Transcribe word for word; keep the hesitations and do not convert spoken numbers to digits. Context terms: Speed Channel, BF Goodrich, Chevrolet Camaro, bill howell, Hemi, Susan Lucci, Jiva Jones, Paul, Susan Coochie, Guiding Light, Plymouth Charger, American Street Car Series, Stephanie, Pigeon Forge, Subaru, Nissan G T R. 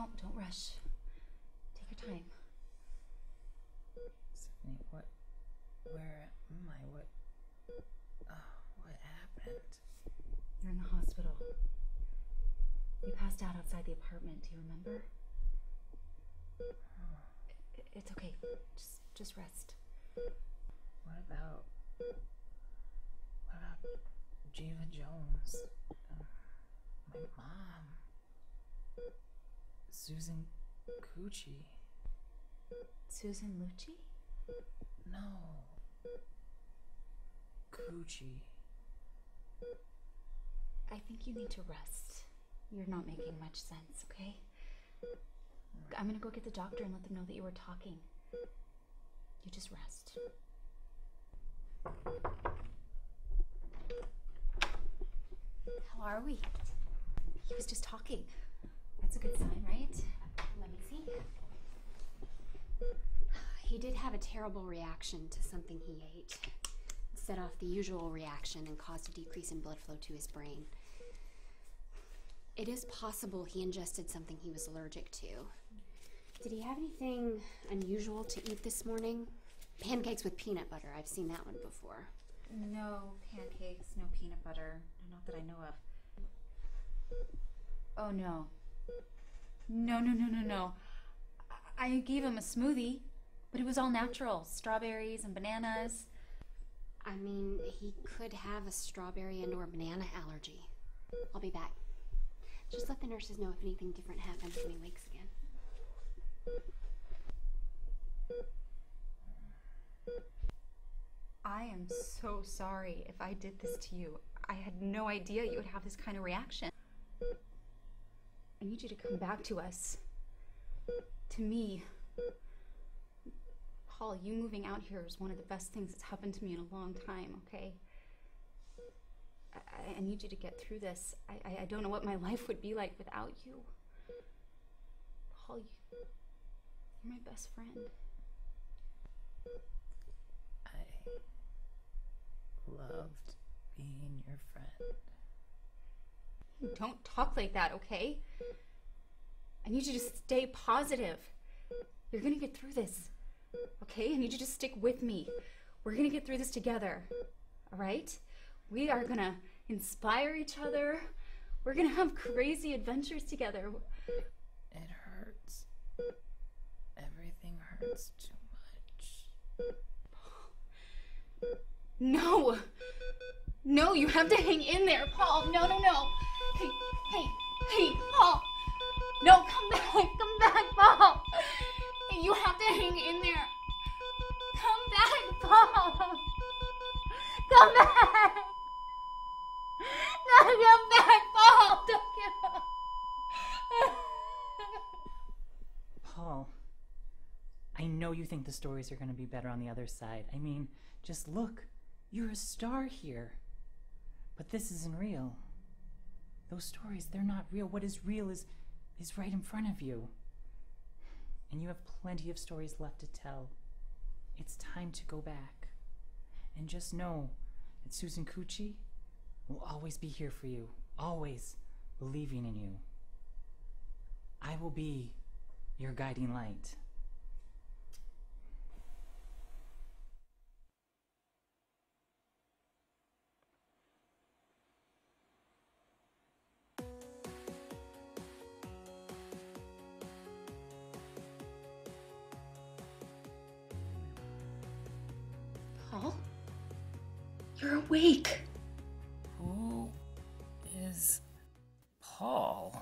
Don't, don't rush. Take your time. Stephanie, what, where am I? What, oh, what happened? You're in the hospital. You passed out outside the apartment, do you remember? Oh. It, it's okay, just, just rest. What about, what about Jiva Jones? Um, my mom? Susan Coochie? Susan Lucci? No. Coochie. I think you need to rest. You're not making much sense, okay? I'm gonna go get the doctor and let them know that you were talking. You just rest. How are we? He was just talking. That's a good sign, right? Let me see. He did have a terrible reaction to something he ate. It set off the usual reaction and caused a decrease in blood flow to his brain. It is possible he ingested something he was allergic to. Did he have anything unusual to eat this morning? Pancakes with peanut butter. I've seen that one before. No pancakes, no peanut butter. Not that I know of. Oh, no. No, no, no, no, no. I gave him a smoothie, but it was all natural. Strawberries and bananas. I mean, he could have a strawberry and or banana allergy. I'll be back. Just let the nurses know if anything different happens when he wakes again. I am so sorry if I did this to you. I had no idea you would have this kind of reaction. I need you to come back to us. To me. Paul, you moving out here is one of the best things that's happened to me in a long time, okay? I, I need you to get through this. I, I, I don't know what my life would be like without you. Paul, you, you're my best friend. I loved being your friend. You don't talk like that, okay? I need you to stay positive. You're gonna get through this, okay? I need you to stick with me. We're gonna get through this together, all right? We are gonna inspire each other. We're gonna have crazy adventures together. It hurts. Everything hurts too much. Paul. No! No, you have to hang in there, Paul. No, no, no. Hey, hey, hey, Paul. No, come back, come back, Paul. Hey, you have to hang in there. Come back, Paul. Come back. No, come back, Paul. Don't give up. Paul, I know you think the stories are going to be better on the other side. I mean, just look. You're a star here. But this isn't real. Those stories, they're not real. What is real is, is right in front of you. And you have plenty of stories left to tell. It's time to go back. And just know that Susan Coochie will always be here for you, always believing in you. I will be your guiding light. Paul? You're awake. Who is Paul?